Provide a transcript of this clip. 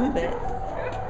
We back.